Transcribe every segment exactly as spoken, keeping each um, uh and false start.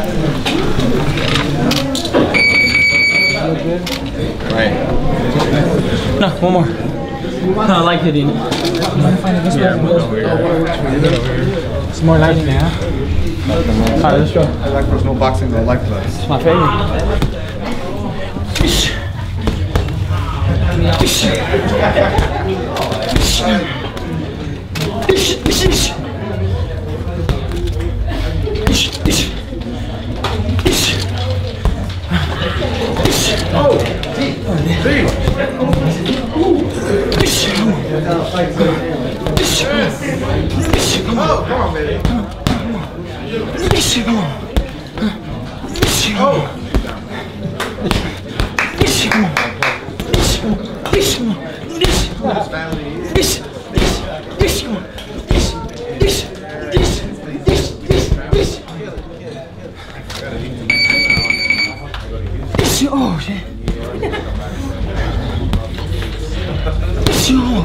Right. No, one more. No, I like hitting. Yeah, move over here. Oh, it's more lightning now. Alright, let's go. I like personal boxing, I like that. It's my favorite. Oh, three. Three. Oh, come on, baby. Oh, shit. Oh,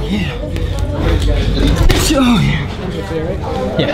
yeah. Oh, yeah. Yeah.